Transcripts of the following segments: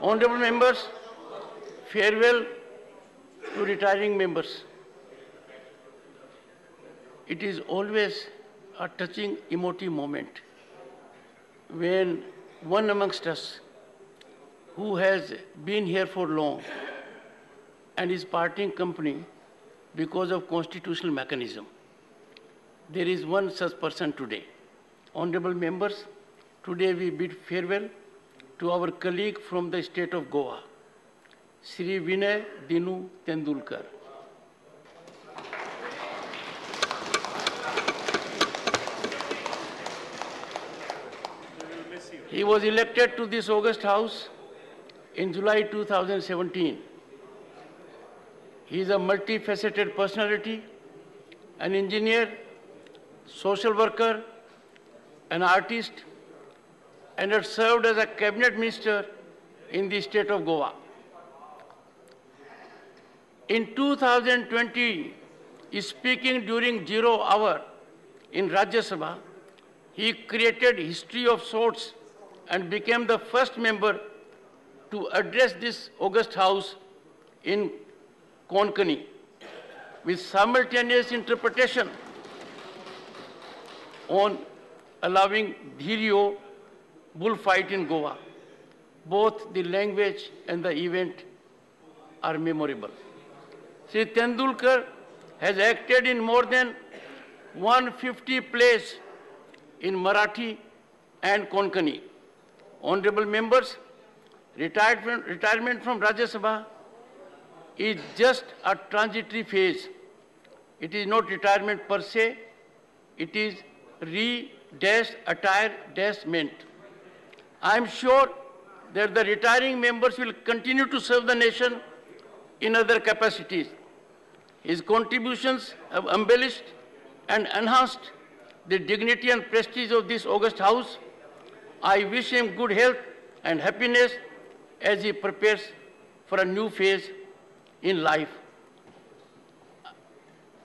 Honorable members, farewell to retiring members. It is always a touching, emotive moment when one amongst us who has been here for long and is parting company because of constitutional mechanism. There is one such person today. Honorable members, today we bid farewell to our colleague from the state of Goa, Shri Vinay Dinu Tendulkar. He was elected to this august house in July 2017. He is a multifaceted personality, an engineer, social worker, an artist, and had served as a cabinet minister in the state of Goa. In 2020, speaking during 0 hour in Rajya Sabha, he created history of sorts and became the first member to address this august house in Konkani with simultaneous interpretation on allowing Dhirio bullfight in Goa. Both the language and the event are memorable. Sri Tendulkar has acted in more than 150 plays in Marathi and Konkani. Honorable members, retirement from Rajya Sabha is just a transitory phase. It is not retirement per se. It is retirement. I am sure that the retiring members will continue to serve the nation in other capacities. His contributions have embellished and enhanced the dignity and prestige of this august house. I wish him good health and happiness as he prepares for a new phase in life.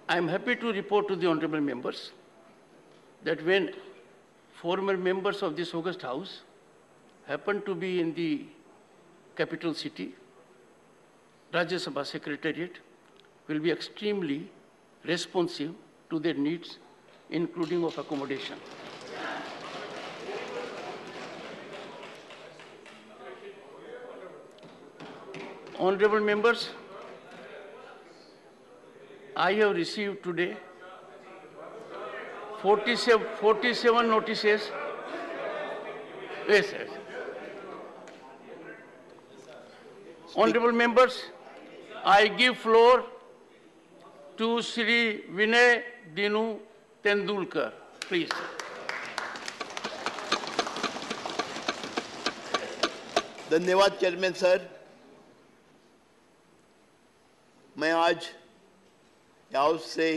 I am happy to report to the honorable members that when former members of this august house happened to be in the capital city, Rajya Sabha Secretariat will be extremely responsive to their needs, including of accommodation. Honorable members, I have received today 47 notices. Yes, sir. Honorable members, I give floor to Shri Vinay Dinu Tendulkar, please. धन्यवाद chairman sir. मैं आज house से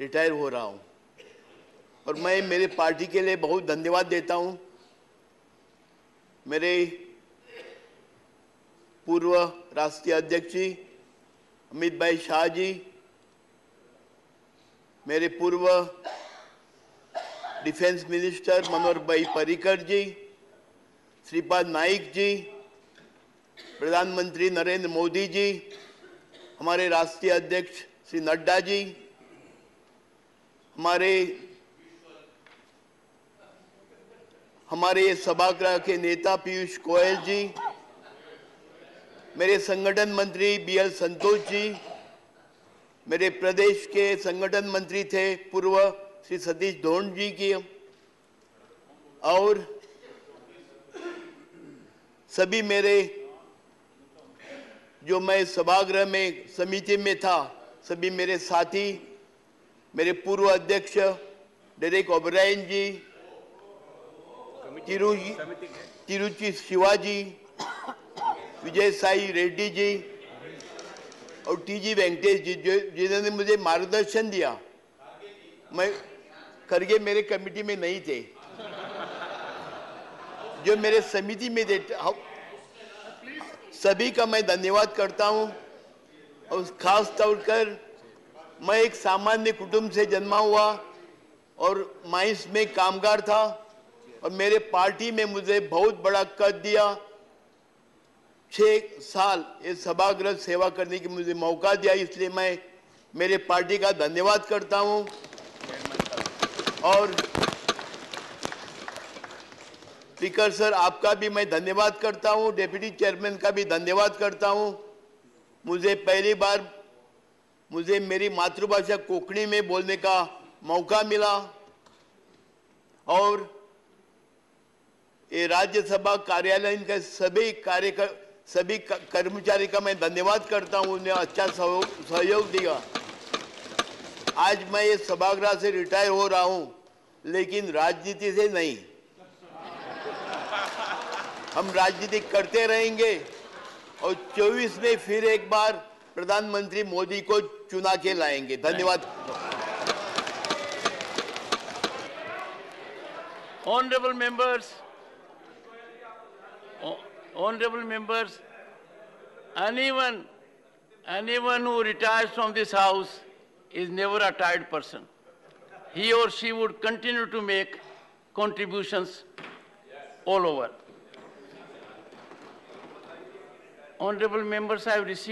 retire हो रहा हूँ और मैं मेरे पार्टी के लिए बहुत धन्यवाद देता हूँ. मेरे पूर्व राष्ट्रीय अध्यक्ष जी अमित भाई शाह जी, मेरे पूर्व डिफेंस मिनिस्टर मनोहर भाई पर्रिकर जी, श्रीपाद नाइक जी, प्रधानमंत्री नरेंद्र मोदी जी, हमारे राष्ट्रीय अध्यक्ष श्री नड्डा जी, हमारे सभागृह के नेता पीयूष गोयल जी, मेरे संगठन मंत्री BL संतोष जी, मेरे प्रदेश के संगठन मंत्री थे पूर्व श्री सतीश दोंड जी की, और सभी मेरे जो मैं सभागृह में समिति में था, सभी मेरे साथी, मेरे पूर्व अध्यक्ष ओब्राइन जी, तिरुचि शिवाजी, विजय साई रेड्डी जी और TG वेंकटेश जी, जिन्होंने मुझे मार्गदर्शन दिया. मैं करके मेरे कमेटी में नहीं थे, जो मेरे समिति में थे, सभी का मैं धन्यवाद करता हूं. और खास तौर पर मैं एक सामान्य कुटुंब से जन्मा हुआ और माइंस में कामगार था और मेरे पार्टी में मुझे बहुत बड़ा कद दिया. 6 साल इस सभागृह सेवा करने की मुझे मौका दिया, इसलिए मैं मेरे पार्टी का धन्यवाद करता हूं। और स्पीकर सर आपका भी मैं धन्यवाद करता हूं, डिप्टी चेयरमैन का भी धन्यवाद करता हूं। मुझे पहली बार मेरी मातृभाषा कोंकणी में बोलने का मौका मिला और ये राज्यसभा कार्यालय इनके सभी कर्मचारी का मैं धन्यवाद करता हूं, उन्हें अच्छा सहयोग दिया। आज मैं ये सभागृह से रिटायर हो रहा हूं, लेकिन राजनीति से नहीं। हम राजनीति करते रहेंगे और 24 में फिर एक बार प्रधानमंत्री मोदी को चुना के लाएंगे। धन्यवाद। Honorable members, anyone who retires from this house is never a tired person. He or she would continue to make contributions all over. Honorable members, I have received